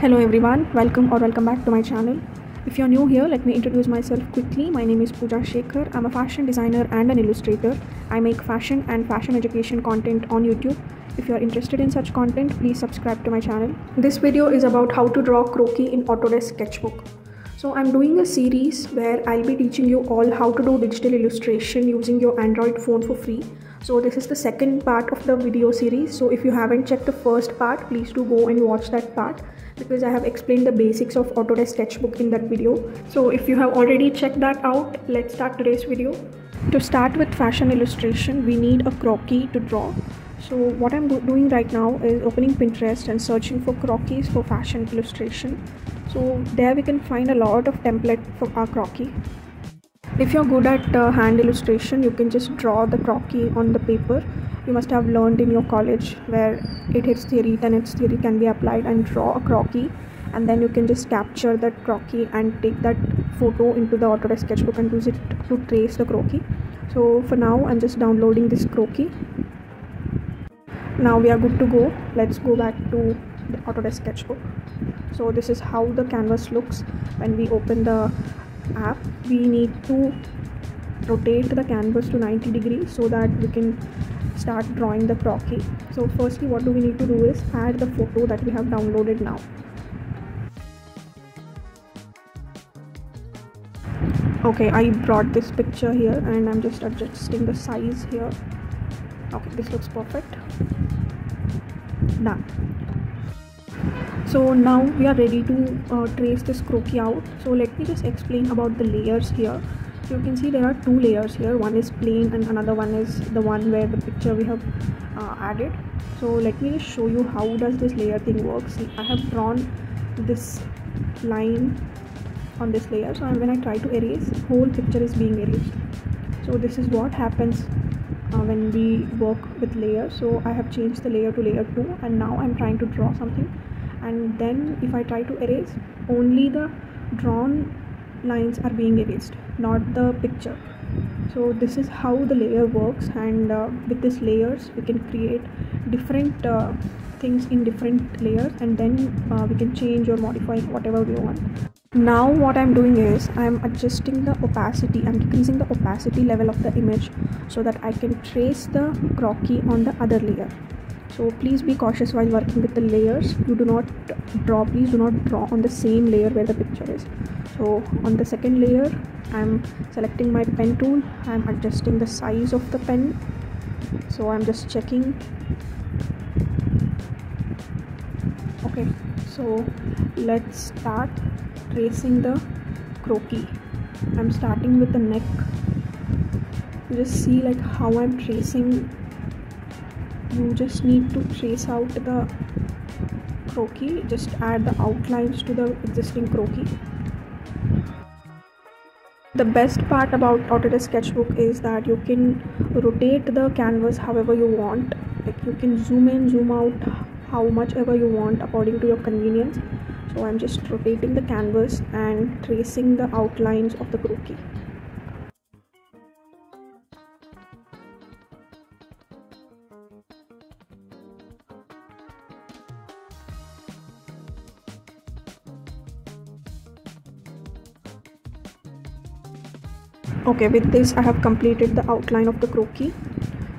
Hello everyone, welcome or welcome back to my channel. If you're new here, let me introduce myself quickly. My name is Pooja Shekhar. I'm a fashion designer and an illustrator. I make fashion and fashion education content on YouTube. If you're interested in such content, please subscribe to my channel. This video is about how to draw Croqui in Autodesk Sketchbook. So I'm doing a series where I'll be teaching you all how to do digital illustration using your Android phone for free. So this is the second part of the video series. So if you haven't checked the first part, please do go and watch that part, because I have explained the basics of Autodesk Sketchbook in that video. So if you have already checked that out, let's start today's video. To start with fashion illustration, we need a croquis to draw. So what I'm doing right now is opening Pinterest and searching for croquis for fashion illustration. So there we can find a lot of template for our croquis. If you're good at hand illustration, you can just draw the croquis on the paper. You must have learned in your college where it hits theory, then its theory can be applied, and draw a croquis, and then you can just capture that croquis and take that photo into the Autodesk Sketchbook and use it to trace the croquis. So for now, I'm just downloading this croquis. Now we are good to go. Let's go back to the Autodesk Sketchbook. So this is how the canvas looks when we open the app. We need to rotate the canvas to 90 degrees so that we can start drawing the croquis. So firstly, what do we need to do is add the photo that we have downloaded now. Okay, I brought this picture here and I'm just adjusting the size here. Okay, this looks perfect. Done. So now we are ready to trace this croquis out. So let me just explain about the layers here. So you can see there are two layers here. One is plain and another one is the one where the picture we have added. So let me just show you how does this layer thing works. See, I have drawn this line on this layer. So when I try to erase, the whole picture is being erased. So this is what happens when we work with layers. So I have changed the layer to layer 2, and now I'm trying to draw something. And then if I try to erase, only the drawn lines are being erased, not the picture. So this is how the layer works, and with these layers we can create different things in different layers, and then we can change or modify whatever we want. Now what I'm doing is I'm adjusting the opacity. I'm decreasing the opacity level of the image so that I can trace the croquis on the other layer. So please be cautious while working with the layers. You do not draw, please do not draw on the same layer where the picture is. So on the second layer, I'm selecting my pen tool. I'm adjusting the size of the pen. So I'm just checking. Okay, so let's start tracing the croquis. I'm starting with the neck. You just see like how I'm tracing. You just need to trace out the croquis, just add the outlines to the existing croquis. The best part about Autodesk Sketchbook is that you can rotate the canvas however you want. Like you can zoom in, zoom out how much ever you want according to your convenience. So I'm just rotating the canvas and tracing the outlines of the croquis. Okay, with this I have completed the outline of the croquis.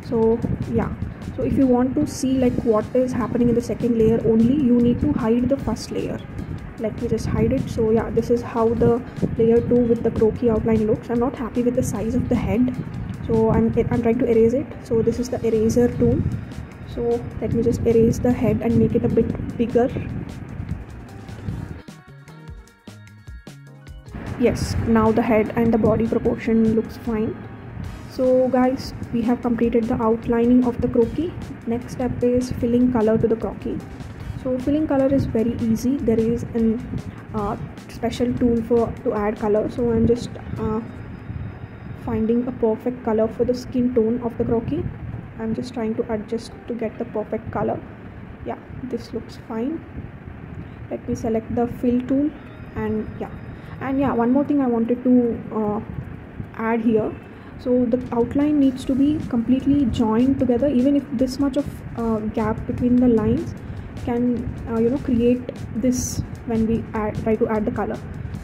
So yeah, so if you want to see like what is happening in the second layer only, you need to hide the first layer. Let me just hide it. So yeah, this is how the layer 2 with the croquis outline looks. I'm not happy with the size of the head, so I'm trying to erase it. So this is the eraser tool. So let me just erase the head and make it a bit bigger. Yes, now the head and the body proportion looks fine. So guys, we have completed the outlining of the croquis. Next step is filling color to the croquis. So filling color is very easy. There is a special tool to add color. So I'm just finding a perfect color for the skin tone of the croquis. I'm just trying to adjust to get the perfect color. Yeah, this looks fine. Let me select the fill tool, and yeah. And yeah, one more thing I wanted to add here. So the outline needs to be completely joined together. Even if this much of gap between the lines can create this when we try to add the color.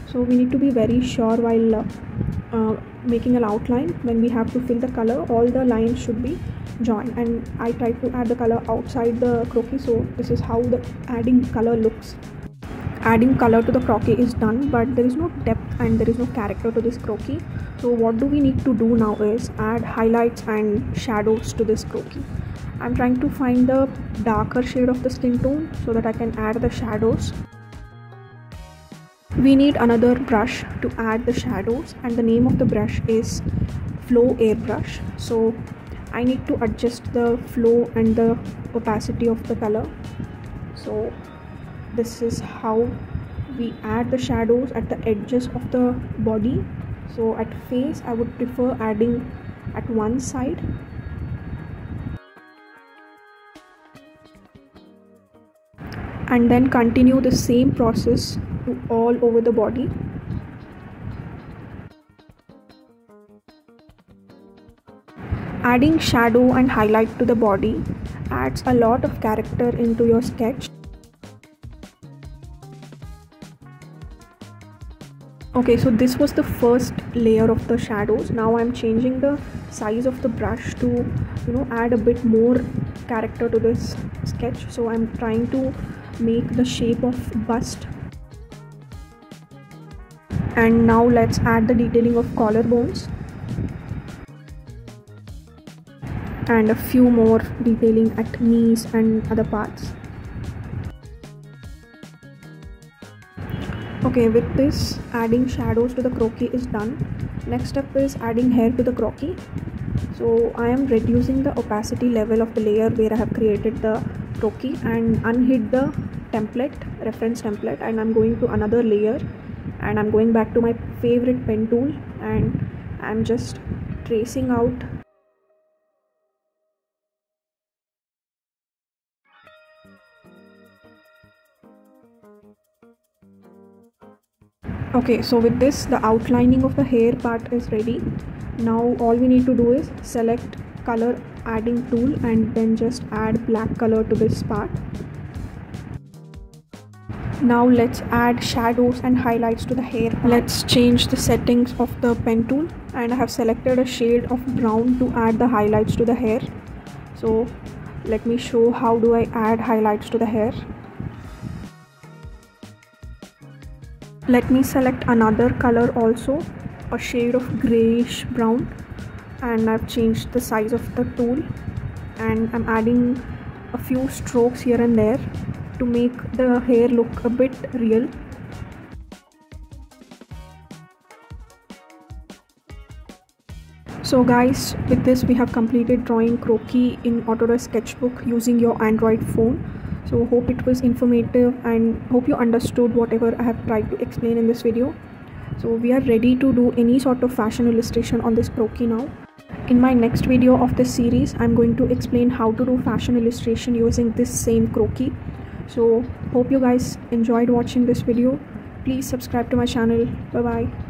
So we need to be very sure while making an outline. When we have to fill the color, all the lines should be joined, and I tried to add the color outside the croquis. So this is how the adding color looks. Adding color to the croquis is done, but there is no depth and there is no character to this croquis. So what do we need to do now is add highlights and shadows to this croquis. I'm trying to find the darker shade of the skin tone so that I can add the shadows. We need another brush to add the shadows, and the name of the brush is Flow Airbrush. So I need to adjust the flow and the opacity of the color. So this is how we add the shadows at the edges of the body. So at face, I would prefer adding at one side. And then continue the same process to all over the body. Adding shadow and highlight to the body adds a lot of character into your sketch. Okay, so this was the first layer of the shadows. Now I'm changing the size of the brush to, you know, add a bit more character to this sketch. So I'm trying to make the shape of bust. And now let's add the detailing of collarbones and a few more detailing at knees and other parts. Okay, with this, adding shadows to the croquis is done. Next step is adding hair to the croquis. So I am reducing the opacity level of the layer where I have created the croquis and unhid the template, reference template, and I'm going to another layer. And I'm going back to my favorite pen tool and I'm just tracing out. Okay, so with this, the outlining of the hair part is ready. Now all we need to do is select color adding tool and then just add black color to this part. Now let's add shadows and highlights to the hair part. Let's change the settings of the pen tool, and I have selected a shade of brown to add the highlights to the hair. So let me show how do I add highlights to the hair. Let me select another color also, a shade of grayish brown, and I've changed the size of the tool and I'm adding a few strokes here and there to make the hair look a bit real. So guys, with this we have completed drawing croquis in Autodesk Sketchbook using your Android phone. So hope it was informative and hope you understood whatever I have tried to explain in this video. So we are ready to do any sort of fashion illustration on this croquis now. In my next video of this series, I'm going to explain how to do fashion illustration using this same croquis. So hope you guys enjoyed watching this video. Please subscribe to my channel. Bye bye.